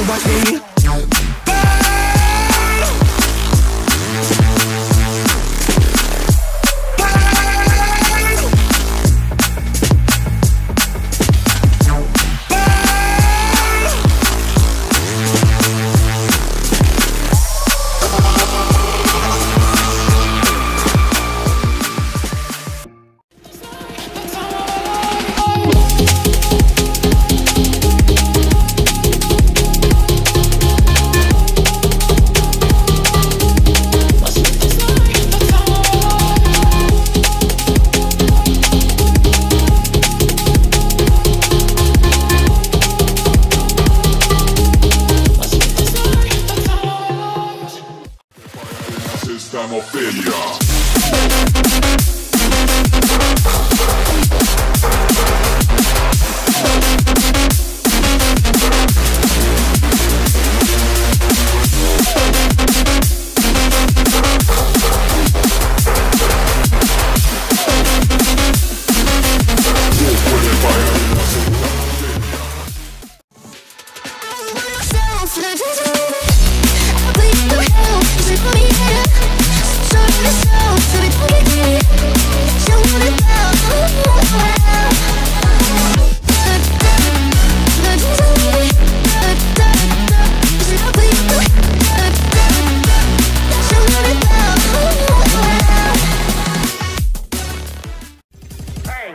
so watch me burn. System of failure.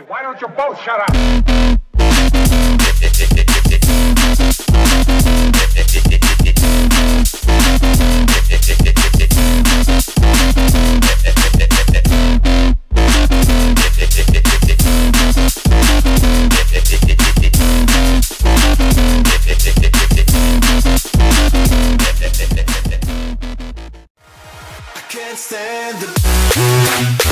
Why don't you both shut up? I can't stand the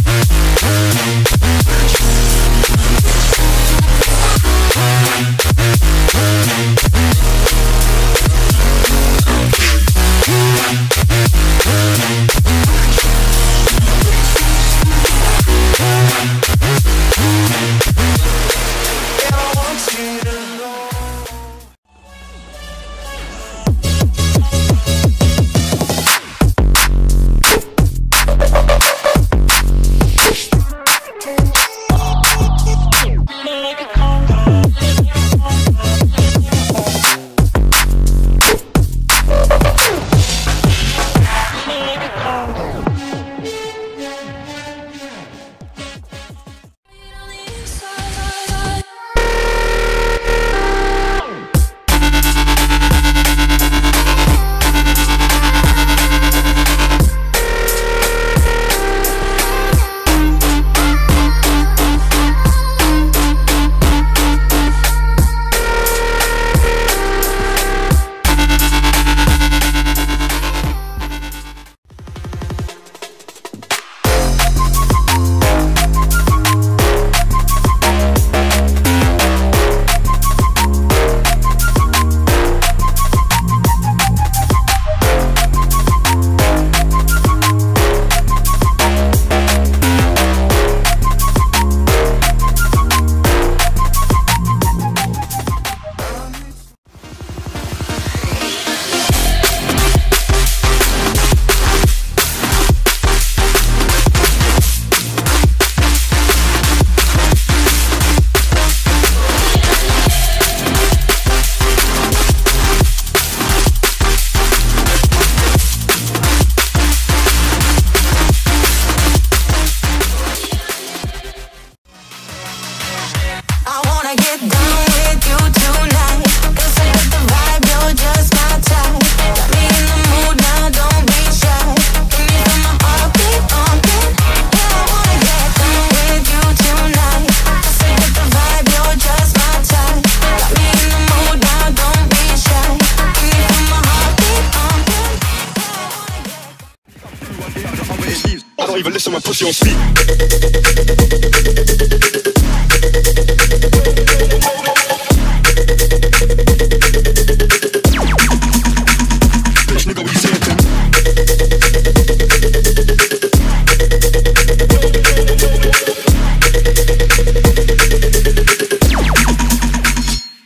I don't even listen when pussy on speak. Bitch nigga, what you saying to me?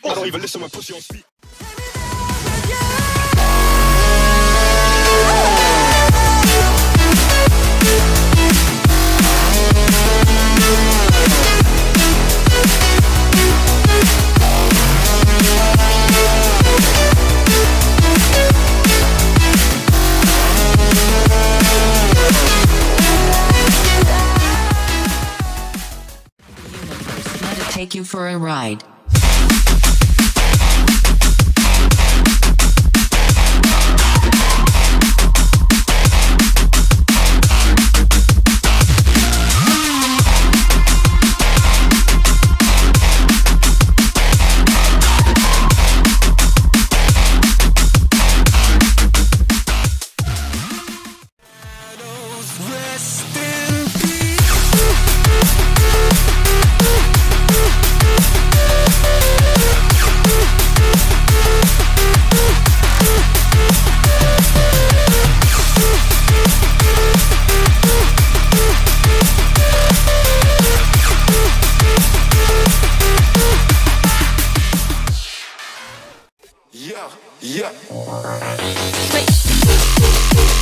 I don't even listen when pussy on speak. take you for a ride.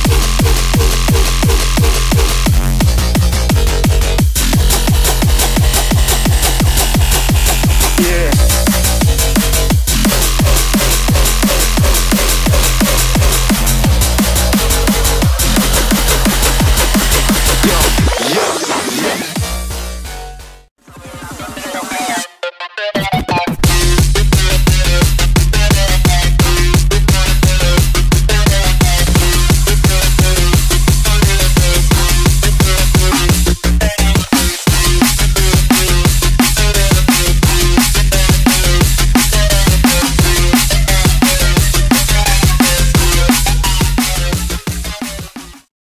Yeah.